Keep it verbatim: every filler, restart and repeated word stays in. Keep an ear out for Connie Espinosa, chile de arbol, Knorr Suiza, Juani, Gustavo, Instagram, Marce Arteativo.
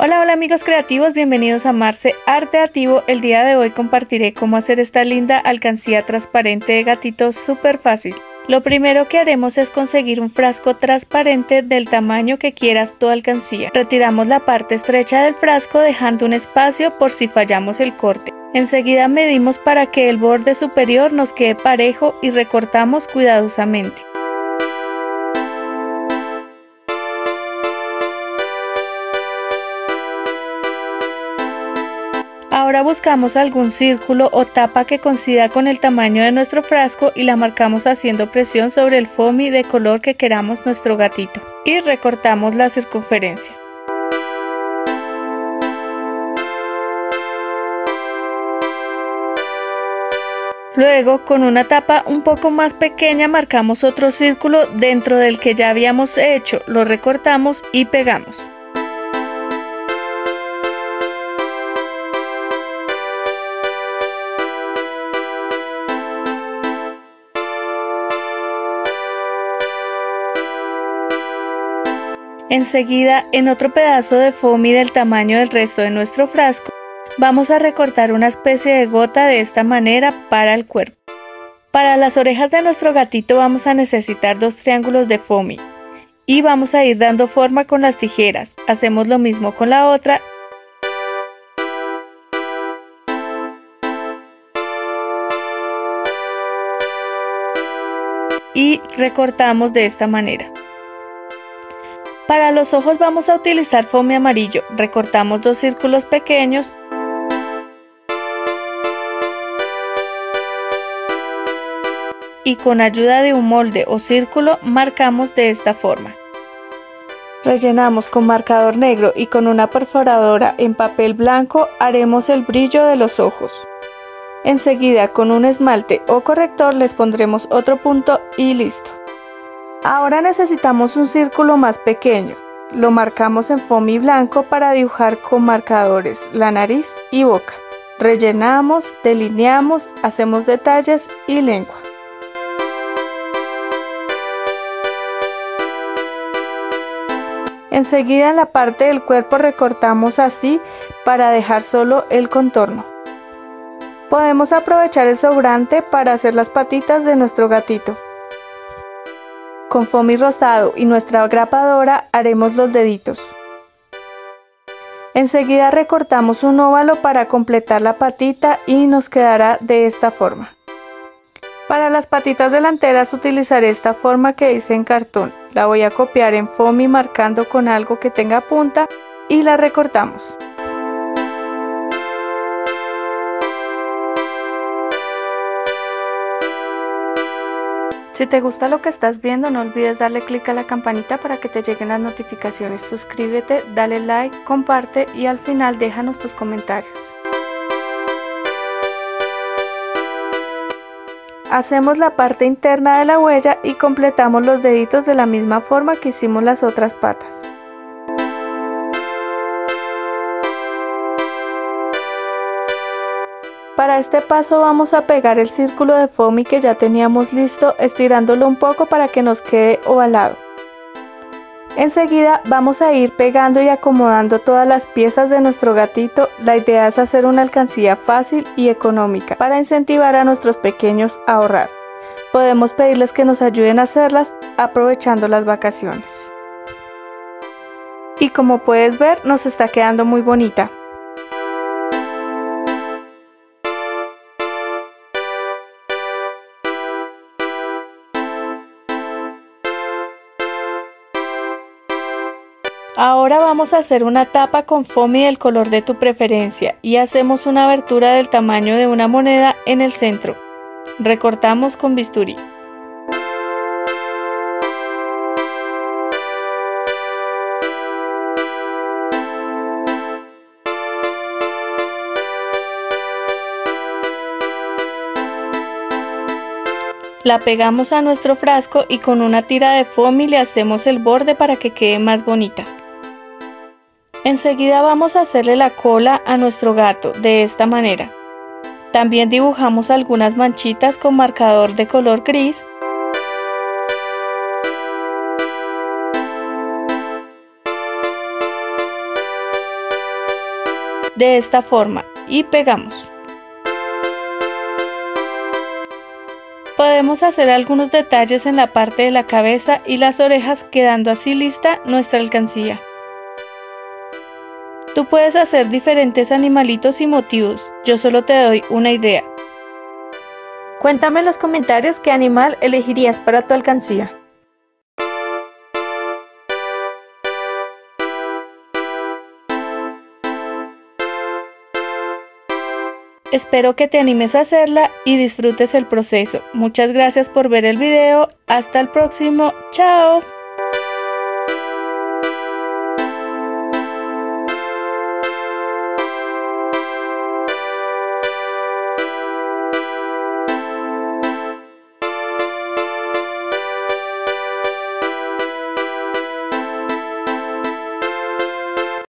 Hola, hola amigos creativos, bienvenidos a Marce Arteativo. El día de hoy compartiré cómo hacer esta linda alcancía transparente de gatito súper fácil. Lo primero que haremos es conseguir un frasco transparente del tamaño que quieras tu alcancía. Retiramos la parte estrecha del frasco dejando un espacio por si fallamos el corte. Enseguida medimos para que el borde superior nos quede parejo y recortamos cuidadosamente. Ahora buscamos algún círculo o tapa que coincida con el tamaño de nuestro frasco y la marcamos haciendo presión sobre el foamy de color que queramos nuestro gatito y recortamos la circunferencia. Luego con una tapa un poco más pequeña marcamos otro círculo dentro del que ya habíamos hecho, lo recortamos y pegamos. Enseguida, en otro pedazo de foamy del tamaño del resto de nuestro frasco, vamos a recortar una especie de gota de esta manera para el cuerpo. Para las orejas de nuestro gatito vamos a necesitar dos triángulos de foamy y vamos a ir dando forma con las tijeras. Hacemos lo mismo con la otra. Y recortamos de esta manera. Para los ojos vamos a utilizar foamy amarillo, recortamos dos círculos pequeños y con ayuda de un molde o círculo marcamos de esta forma. Rellenamos con marcador negro y con una perforadora en papel blanco haremos el brillo de los ojos. Enseguida con un esmalte o corrector les pondremos otro punto y listo. Ahora necesitamos un círculo más pequeño, lo marcamos en foamy blanco para dibujar con marcadores la nariz y boca. Rellenamos, delineamos, hacemos detalles y lengua. Enseguida en la parte del cuerpo recortamos así para dejar solo el contorno. Podemos aprovechar el sobrante para hacer las patitas de nuestro gatito. Con foamy rosado y nuestra grapadora haremos los deditos. Enseguida recortamos un óvalo para completar la patita y nos quedará de esta forma. Para las patitas delanteras utilizaré esta forma que hice en cartón. La voy a copiar en foamy marcando con algo que tenga punta y la recortamos. Si te gusta lo que estás viendo, no olvides darle clic a la campanita para que te lleguen las notificaciones. Suscríbete, dale like, comparte y al final déjanos tus comentarios. Hacemos la parte interna de la huella y completamos los deditos de la misma forma que hicimos las otras patas. Para este paso vamos a pegar el círculo de foamy que ya teníamos listo, estirándolo un poco para que nos quede ovalado. Enseguida vamos a ir pegando y acomodando todas las piezas de nuestro gatito. La idea es hacer una alcancía fácil y económica para incentivar a nuestros pequeños a ahorrar. Podemos pedirles que nos ayuden a hacerlas aprovechando las vacaciones. Y como puedes ver, nos está quedando muy bonita. Ahora vamos a hacer una tapa con foamy del color de tu preferencia y hacemos una abertura del tamaño de una moneda en el centro. Recortamos con bisturí. La pegamos a nuestro frasco y con una tira de foamy le hacemos el borde para que quede más bonita. Enseguida vamos a hacerle la cola a nuestro gato de esta manera. También dibujamos algunas manchitas con marcador de color gris. de esta forma y pegamos. Podemos hacer algunos detalles en la parte de la cabeza y las orejas, quedando así lista nuestra alcancía. Tú puedes hacer diferentes animalitos y motivos, yo solo te doy una idea. Cuéntame en los comentarios qué animal elegirías para tu alcancía. Espero que te animes a hacerla y disfrutes el proceso. Muchas gracias por ver el video. Hasta el próximo. Chao.